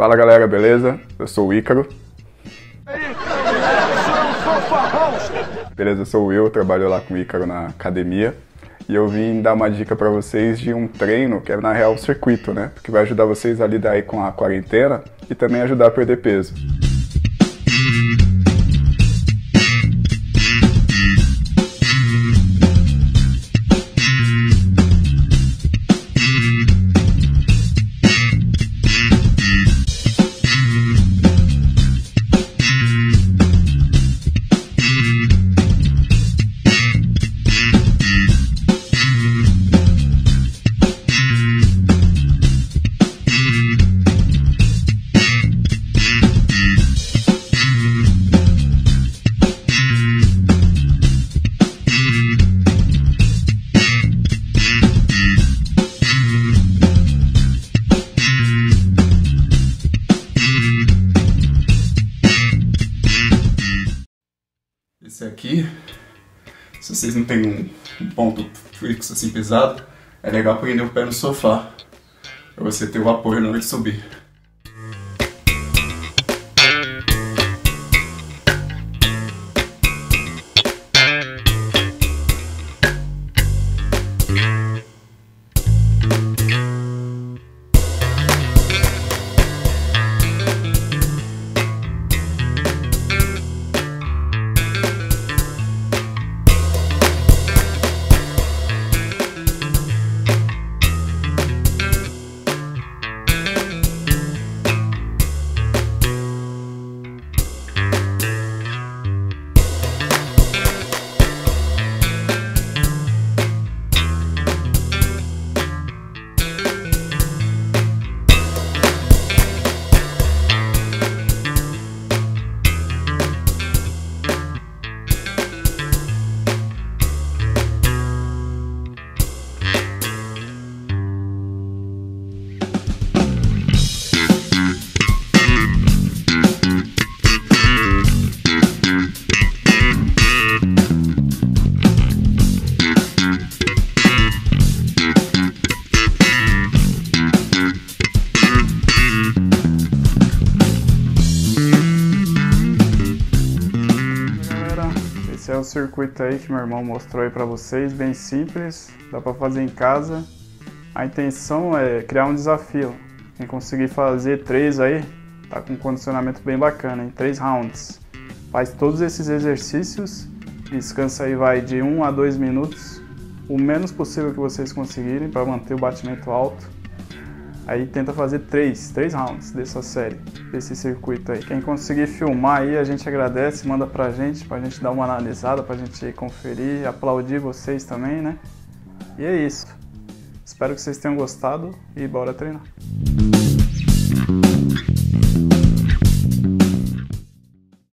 Fala galera, beleza? Eu sou o Ícaro. Beleza, eu sou o Will, trabalho lá com o Ícaro na academia. E eu vim dar uma dica pra vocês de um treino que é na real um circuito, né? Que vai ajudar vocês a lidar aí com a quarentena e também ajudar a perder peso. Esse aqui, se vocês não tem um ponto fixo assim pesado, é legal prender o pé no sofá, para você ter o apoio na hora de subir. Esse é o circuito aí que meu irmão mostrou aí pra vocês, bem simples, dá pra fazer em casa. A intenção é criar um desafio. Quem conseguir fazer 3 aí, tá com um condicionamento bem bacana, em 3 rounds. Faz todos esses exercícios, descansa aí vai de 1 a 2 minutos, o menos possível que vocês conseguirem para manter o batimento alto. Aí tenta fazer 3 rounds dessa série, desse circuito aí. Quem conseguir filmar aí, a gente agradece, manda pra gente dar uma analisada, pra gente conferir, aplaudir vocês também, né? E é isso. Espero que vocês tenham gostado e bora treinar.